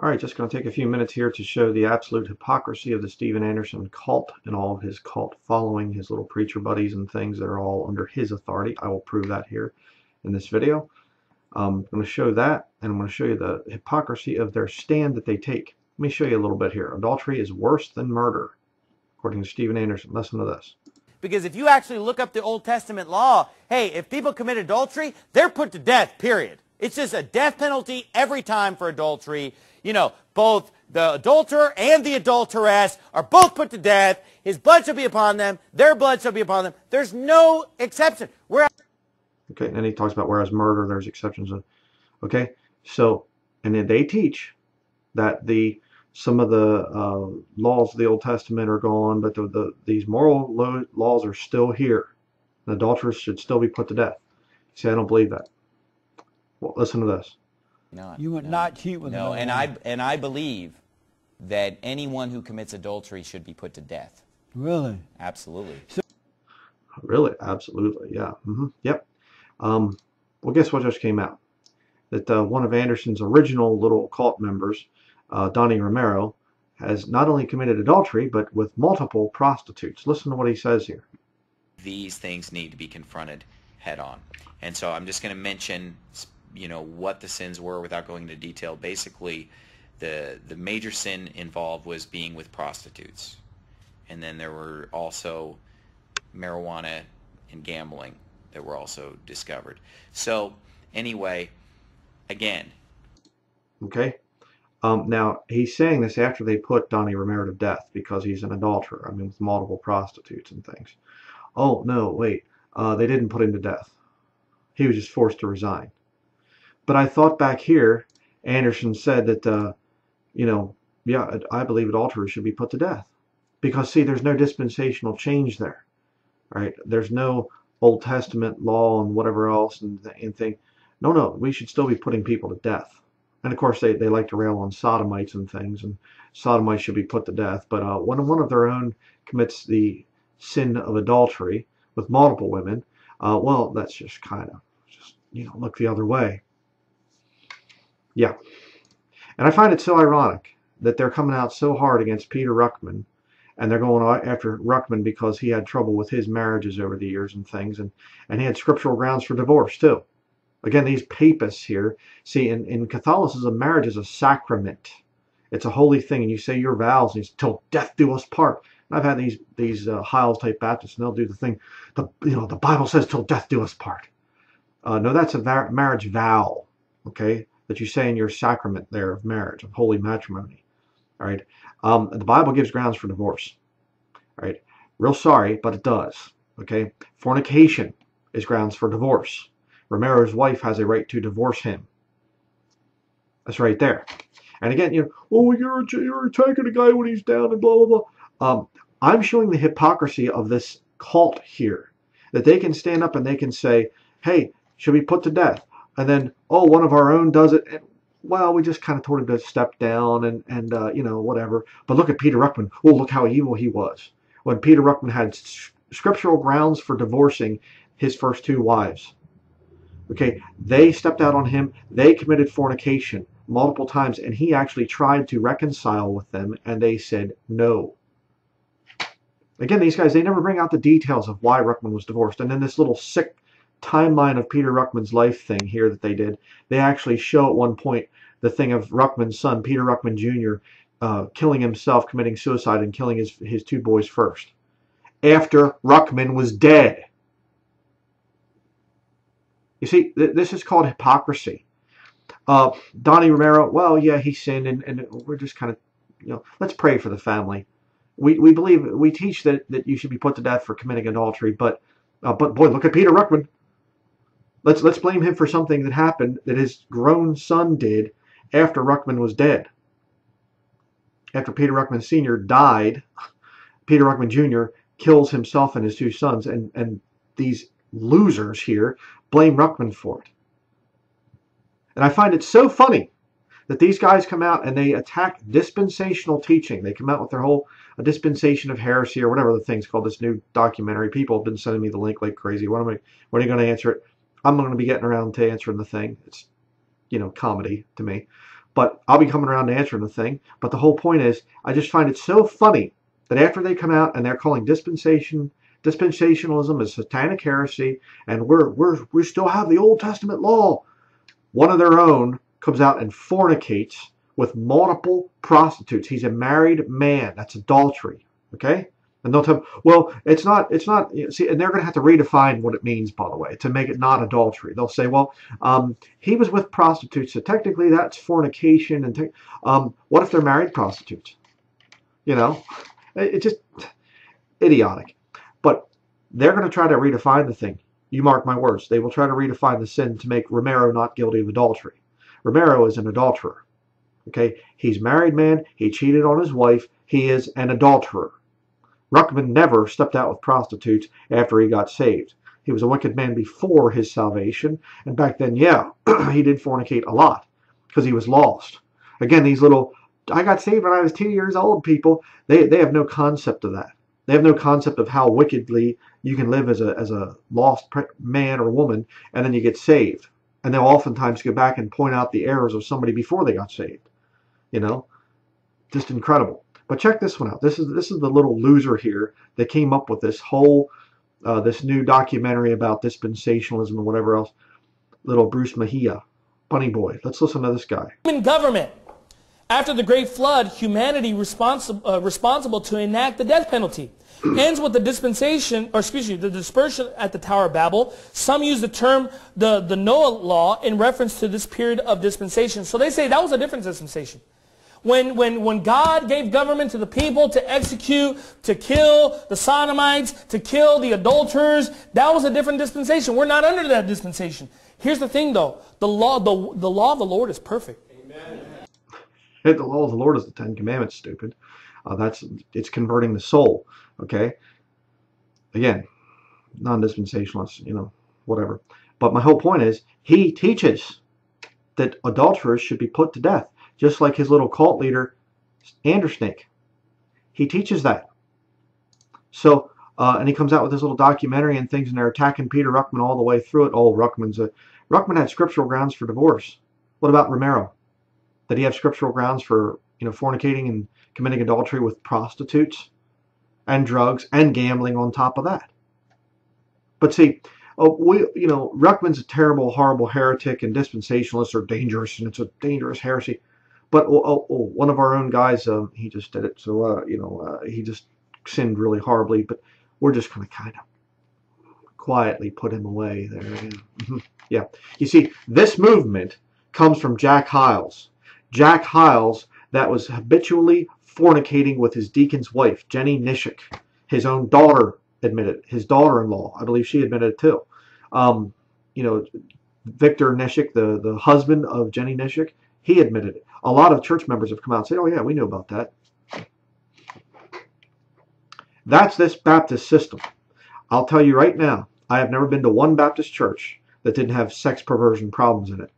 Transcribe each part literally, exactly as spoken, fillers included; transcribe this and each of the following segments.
All right, just going to take a few minutes here to show the absolute hypocrisy of the Steven Anderson cult and all of his cult following, his little preacher buddies and things that are all under his authority. I will prove that here in this video. Um, I'm going to show that, and I'm going to show you the hypocrisy of their stand that they take. Let me show you a little bit here. Adultery is worse than murder, according to Steven Anderson. Listen to this. Because if you actually look up the Old Testament law, hey, if people commit adultery, they're put to death, period. It's just a death penalty every time for adultery. You know, both the adulterer and the adulteress are both put to death. His blood shall be upon them. Their blood shall be upon them. There's no exception. Whereas, okay, and then he talks about whereas murder, there's exceptions. Of, okay, so, and then they teach that the some of the uh, laws of the Old Testament are gone, but the, the, these moral lo laws are still here. And adulterers should still be put to death. See, I don't believe that. Well, listen to this. Not, you would no, not cheat with no, and I and I believe that anyone who commits adultery should be put to death. Really? Absolutely. So really? Absolutely. Yeah. Mm-hmm. Yep. Um, well, guess what just came out? That uh, one of Anderson's original little cult members, uh, Donnie Romero, has not only committed adultery but with multiple prostitutes. Listen to what he says here. These things need to be confronted head on, and so I'm just going to mention, you know, what the sins were without going into detail. Basically, the the major sin involved was being with prostitutes, and then there were also marijuana and gambling that were also discovered. So anyway, again, okay, um, now he's saying this after they put Donnie Romero to death because he's an adulterer, I mean, with multiple prostitutes and things. Oh no, wait, uh, they didn't put him to death, he was just forced to resign. But I thought back here, Anderson said that, uh, you know, yeah, I believe adulterers should be put to death. Because, see, there's no dispensational change there, right? There's no Old Testament law and whatever else and, and thing. No, no, we should still be putting people to death. And, of course, they, they like to rail on sodomites and things, and sodomites should be put to death. But uh, when one of their own commits the sin of adultery with multiple women, uh, well, that's just kind of just, you know, look the other way. Yeah, and I find it so ironic that they're coming out so hard against Peter Ruckman, and they're going after Ruckman because he had trouble with his marriages over the years and things, and, and he had scriptural grounds for divorce too. Again, these papists here, see, in, in Catholicism, marriage is a sacrament. It's a holy thing, and you say your vows, and you say, till death do us part. And I've had these, these uh, Hyles-type Baptists, and they'll do the thing, the, you know, the Bible says, till death do us part. Uh, no, that's a va marriage vow, okay? That you say in your sacrament there of marriage, of holy matrimony. All right. Um, the Bible gives grounds for divorce. All right. Real sorry, but it does. Okay. Fornication is grounds for divorce. Romero's wife has a right to divorce him. That's right there. And again, you know, oh, you're, you're attacking a guy when he's down and blah, blah, blah. Um, I'm showing the hypocrisy of this cult here. That they can stand up and they can say, hey, should we put to death? And then, oh, one of our own does it. And, well, we just kind of told him to step down and, and uh, you know, whatever. But look at Peter Ruckman. Oh, look how evil he was. When Peter Ruckman had scriptural grounds for divorcing his first two wives. Okay, they stepped out on him. They committed fornication multiple times. And he actually tried to reconcile with them. And they said no. Again, these guys, they never bring out the details of why Ruckman was divorced. And then this little sick timeline of Peter Ruckman's life thing here that they did, they actually show at one point the thing of Ruckman's son, Peter Ruckman Junior, uh, killing himself, committing suicide, and killing his, his two boys first. After Ruckman was dead. You see, th this is called hypocrisy. Uh, Donnie Romero, well, yeah, he sinned, and, and we're just kind of, you know, let's pray for the family. We, we believe, we teach that, that you should be put to death for committing adultery, but, uh, but boy, look at Peter Ruckman. Let's, let's blame him for something that happened that his grown son did after Ruckman was dead. After Peter Ruckman Senior died, Peter Ruckman Junior kills himself and his two sons, and, and these losers here blame Ruckman for it. And I find it so funny that these guys come out and they attack dispensational teaching. They come out with their whole a dispensation of heresy or whatever the thing's called, this new documentary. People have been sending me the link like crazy. When am I, when are you going to answer it? I'm going to be getting around to answering the thing. It's, you know, comedy to me. But I'll be coming around and answering the thing. But the whole point is, I just find it so funny that after they come out and they're calling dispensation, dispensationalism is satanic heresy, and we're, we're, we still have the Old Testament law, one of their own comes out and fornicates with multiple prostitutes. He's a married man. That's adultery. Okay? And they'll tell them, well, it's not, it's not, see, and they're going to have to redefine what it means, by the way, to make it not adultery. They'll say, well, um, he was with prostitutes, so technically that's fornication. And um, what if they're married prostitutes? You know, it's it just idiotic. But they're going to try to redefine the thing. You mark my words. They will try to redefine the sin to make Romero not guilty of adultery. Romero is an adulterer. Okay, he's married man. He cheated on his wife. He is an adulterer. Ruckman never stepped out with prostitutes after he got saved. He was a wicked man before his salvation. And back then, yeah, he did fornicate a lot because he was lost. Again, these little, I got saved when I was two years old people, they, they have no concept of that. They have no concept of how wickedly you can live as a, as a lost man or woman, and then you get saved. And they'll oftentimes go back and point out the errors of somebody before they got saved. You know, just incredible. But check this one out. This is this is the little loser here that came up with this whole, uh, this new documentary about dispensationalism and whatever else. Little Bruce Mejia, bunny boy. Let's listen to this guy. Human government. After the Great Flood, humanity responsi uh, responsible to enact the death penalty. Ends with the dispensation, or excuse me, the dispersion at the Tower of Babel. Some use the term the, the Noah law in reference to this period of dispensation. So they say that was a different dispensation. When, when, when God gave government to the people to execute, to kill the sodomites, to kill the adulterers, that was a different dispensation. We're not under that dispensation. Here's the thing, though. The law, the, the law of the Lord is perfect. Amen. The law of the Lord is the Ten Commandments, stupid. Uh, that's, it's converting the soul, okay? Again, non-dispensationalists, you know, whatever. But my whole point is, he teaches that adulterers should be put to death. Just like his little cult leader, Anderson. He teaches that. So, uh, and he comes out with this little documentary and things, and they're attacking Peter Ruckman all the way through it. Oh, Ruckman's a... Ruckman had scriptural grounds for divorce. What about Romero? Did he have scriptural grounds for, you know, fornicating and committing adultery with prostitutes and drugs and gambling on top of that? But see... Oh, we, you know, Ruckman's a terrible, horrible heretic, and dispensationalists are dangerous, and it's a dangerous heresy. But oh, oh, oh, one of our own guys, um, he just did it, so, uh, you know, uh, he just sinned really horribly, but we're just going to kind of quietly put him away there. Yeah. Yeah. You see, this movement comes from Jack Hyles. Jack Hyles that was habitually fornicating with his deacon's wife, Jenny Nishik, his own daughter, admitted, his daughter-in-law, I believe she admitted it too. Um, you know, Victor Nishik, the, the husband of Jenny Nishik, he admitted it. A lot of church members have come out and said, oh yeah, we knew about that. That's this Baptist system. I'll tell you right now, I have never been to one Baptist church that didn't have sex perversion problems in it.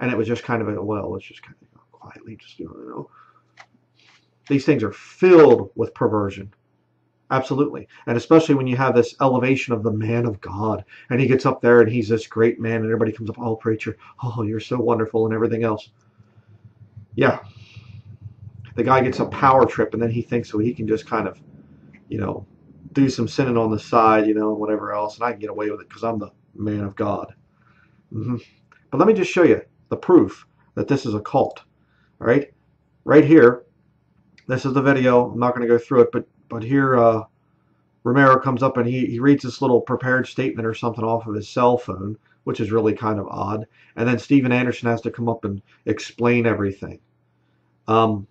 And it was just kind of a, well, let's just kind of quietly just, you know. These things are filled with perversion. Absolutely. And especially when you have this elevation of the man of God, and he gets up there and he's this great man, and everybody comes up, oh, preacher, oh, you're so wonderful, and everything else. Yeah. The guy gets a power trip, and then he thinks, well, he can just kind of, you know, do some sinning on the side, you know, and whatever else, and I can get away with it because I'm the man of God. Mm-hmm. But let me just show you the proof that this is a cult. All right? Right here. This is the video. I'm not going to go through it, but But here uh, Romero comes up and he, he reads this little prepared statement or something off of his cell phone, which is really kind of odd. And then Steven Anderson has to come up and explain everything. Um,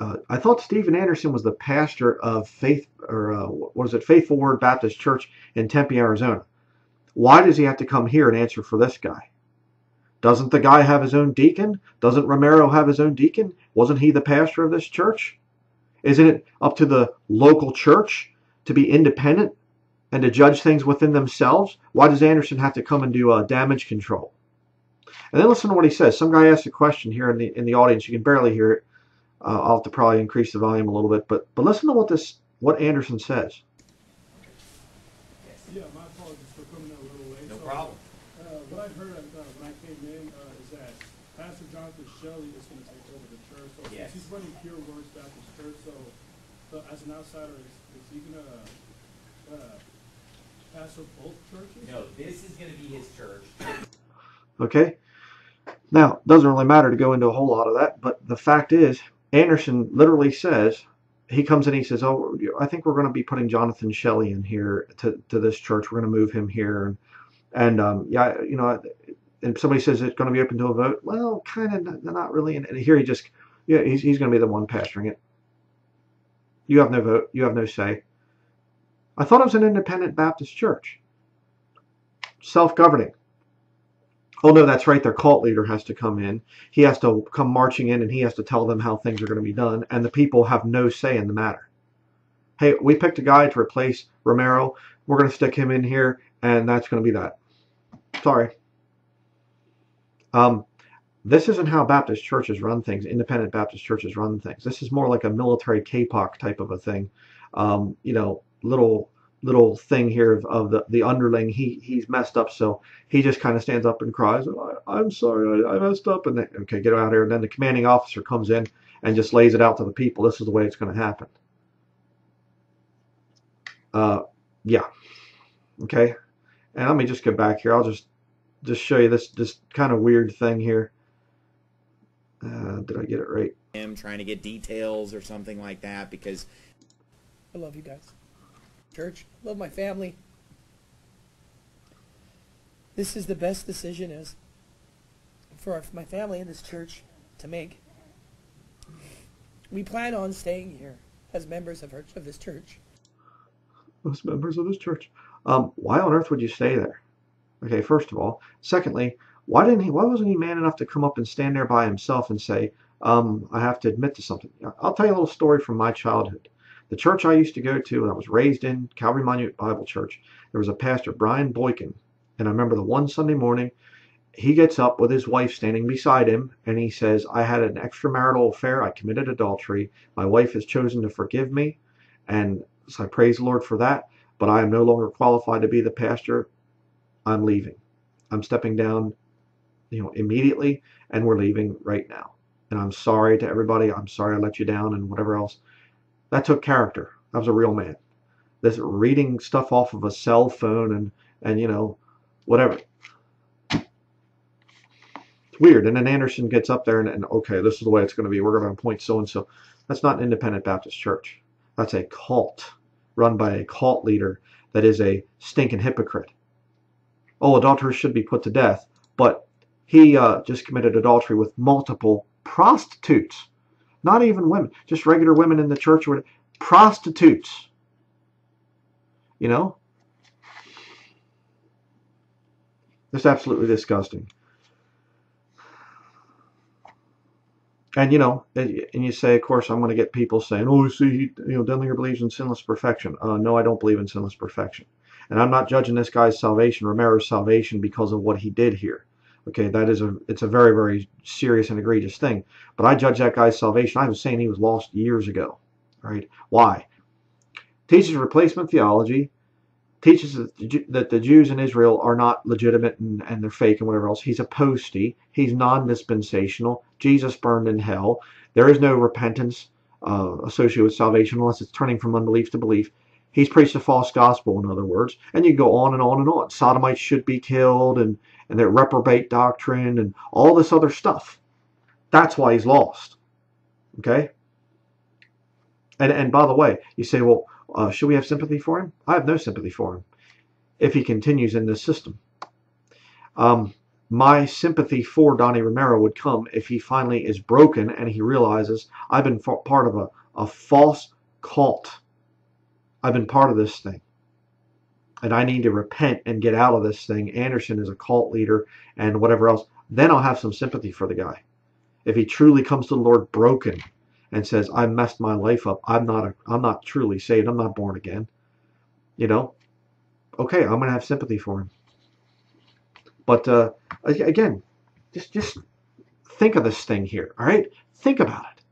uh, I thought Steven Anderson was the pastor of Faith, or uh, what was it, Faithful Word Baptist Church in Tempe, Arizona. Why does he have to come here and answer for this guy? Doesn't the guy have his own deacon? Doesn't Romero have his own deacon? Wasn't he the pastor of this church? Isn't it up to the local church to be independent and to judge things within themselves? Why does Anderson have to come and do uh, damage control? And then listen to what he says. Some guy asked a question here in the in the audience. You can barely hear it. Uh, I'll have to probably increase the volume a little bit. But but listen to what this what Anderson says. Yeah, my apologies for coming out a little late. No problem. Uh, what I heard uh, when I came in uh, is that Pastor John Jonathan Shelley is going to take over the church. So yes. She's running Pure Words Baptist Church. So, so as an outsider, is, is he going to uh, pastor both churches? No, this is going to be his church. Okay. Now, it doesn't really matter to go into a whole lot of that, but the fact is, Anderson literally says, he comes and he says, oh, I think we're going to be putting Jonathan Shelley in here to, to this church. We're going to move him here. And, and um, yeah, you know, and somebody says it's going to be open to a vote. Well, kind of not, not really. And here he just, yeah, he's, he's going to be the one pastoring it. You have no vote. You have no say. I thought it was an independent Baptist church. Self-governing. Oh, no, that's right. Their cult leader has to come in. He has to come marching in, and he has to tell them how things are going to be done. And the people have no say in the matter. Hey, we picked a guy to replace Romero. We're going to stick him in here, and that's going to be that. Sorry. Um, this isn't how Baptist churches run things. Independent Baptist churches run things. This is more like a military K P O C type of a thing. Um, you know, little... little thing here of, of the, the underling, he he's messed up, so he just kind of stands up and cries, I'm sorry, I, I messed up, and then, okay, get out of here, and then the commanding officer comes in and just lays it out to the people. This is the way it's going to happen. Uh, yeah, okay, and let me just go back here. I'll just just show you this, this kind of weird thing here. Uh, did I get it right? Him trying to get details or something like that, because I love you guys. Church, love my family. This is the best decision is for, our, for my family and this church to make. We plan on staying here as members of, her, of this church. As members of this church. Um, why on earth would you stay there? Okay, first of all. Secondly, why didn't he? Why wasn't he man enough to come up and stand there by himself and say, um, I have to admit to something. I'll tell you a little story from my childhood. The church I used to go to and I was raised in, Calvary Monument Bible Church, there was a pastor, Brian Boykin, and I remember the one Sunday morning, he gets up with his wife standing beside him, and he says, I had an extramarital affair, I committed adultery, my wife has chosen to forgive me, and so I praise the Lord for that, but I am no longer qualified to be the pastor, I'm leaving. I'm stepping down, you know, immediately, and we're leaving right now. And I'm sorry to everybody, I'm sorry I let you down, and whatever else. That took character. That was a real man. This reading stuff off of a cell phone and, and you know, whatever. It's weird. And then Anderson gets up there and, and okay, this is the way it's going to be. We're going to appoint so-and-so. That's not an independent Baptist church. That's a cult run by a cult leader that is a stinking hypocrite. Oh, adulterers should be put to death, but he uh, just committed adultery with multiple prostitutes. Not even women, just regular women in the church, were prostitutes. You know? It's absolutely disgusting. And, you know, and you say, of course, I'm going to get people saying, oh, you see, you know, Denlinger believes in sinless perfection. Uh, no, I don't believe in sinless perfection. And I'm not judging this guy's salvation, Romero's salvation, because of what he did here. Okay, that is a, it's a very, very serious and egregious thing. But I judge that guy's salvation. I was saying he was lost years ago, right? Why? Teaches replacement theology, teaches that the Jews in Israel are not legitimate and, and they're fake and whatever else. He's apostate. He's non-dispensational. Jesus burned in hell. There is no repentance uh, associated with salvation unless it's turning from unbelief to belief. He's preached a false gospel, in other words. And you go on and on and on. Sodomites should be killed and, and their reprobate doctrine and all this other stuff. That's why he's lost. Okay? And, and by the way, you say, well, uh, should we have sympathy for him? I have no sympathy for him if he continues in this system. Um, my sympathy for Donnie Romero would come if he finally is broken and he realizes I've been part of a, a false cult. I've been part of this thing, and I need to repent and get out of this thing. Anderson is a cult leader and whatever else. Then I'll have some sympathy for the guy. If he truly comes to the Lord broken and says, I messed my life up. I'm not, a, I'm not truly saved. I'm not born again. You know, okay, I'm going to have sympathy for him. But uh, again, just, just think of this thing here. All right. Think about it.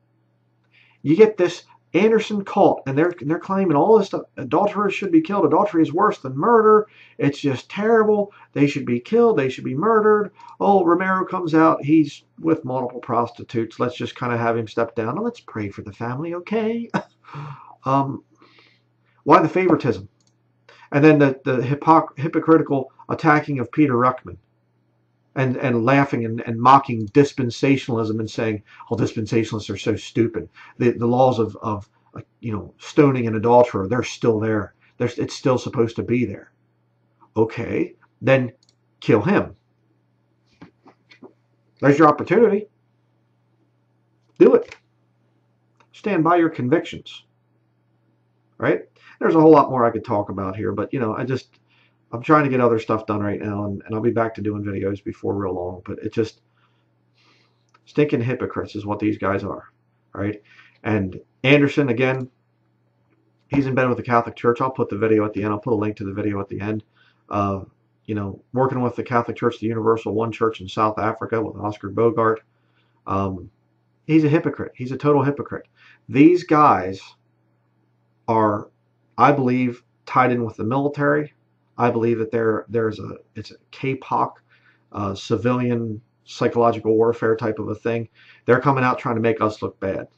You get this Anderson cult, and they're they're claiming all this stuff. Adulterers should be killed. Adultery is worse than murder. It's just terrible. They should be killed. They should be murdered. Oh, Romero comes out. He's with multiple prostitutes. Let's just kind of have him step down. And let's pray for the family, okay? um, why the favoritism? And then the, the hypoc hypocritical attacking of Peter Ruckman. And, and laughing and, and mocking dispensationalism and saying, "Oh, dispensationalists are so stupid. The, the laws of, of uh, you know, stoning an adulterer, they're still there. They're, it's still supposed to be there." Okay, then kill him. There's your opportunity. Do it. Stand by your convictions. Right? There's a whole lot more I could talk about here, but you know, I just... I'm trying to get other stuff done right now, and, and I'll be back to doing videos before real long, but it just, stinking hypocrites is what these guys are, right? And Anderson, again, he's in bed with the Catholic Church. I'll put the video at the end. I'll put a link to the video at the end. Uh, you know, working with the Catholic Church, the Universal One Church in South Africa with Oscar Bogart. Um, he's a hypocrite. He's a total hypocrite. These guys are, I believe, tied in with the military. I believe that there there's a it's a K POC, uh, civilian psychological warfare type of a thing. They're coming out trying to make us look bad.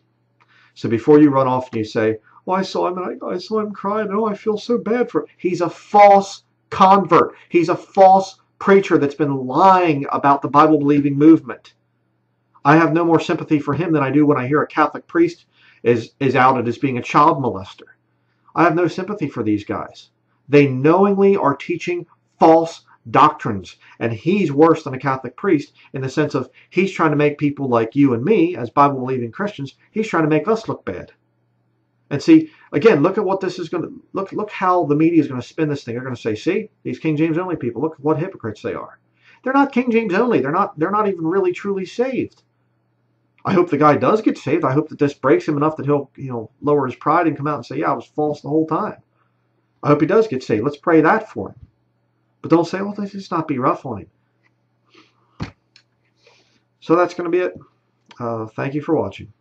So before you run off and you say, "Oh, I saw him and I, I saw him crying. Oh, I feel so bad for him." He's a false convert. He's a false preacher that's been lying about the Bible believing movement. I have no more sympathy for him than I do when I hear a Catholic priest is is outed as being a child molester. I have no sympathy for these guys. They knowingly are teaching false doctrines. And he's worse than a Catholic priest in the sense of he's trying to make people like you and me, as Bible-believing Christians, he's trying to make us look bad. And see, again, look at what this is going to, look, look how the media is going to spin this thing. They're going to say, see, these King James only people, look what hypocrites they are. They're not King James only. They're not, they're not even really truly saved. I hope the guy does get saved. I hope that this breaks him enough that he'll, you know, lower his pride and come out and say, yeah, I was false the whole time. I hope he does get saved. Let's pray that for him. But don't say, well, let's just not be rough on him. So that's going to be it. Uh, thank you for watching.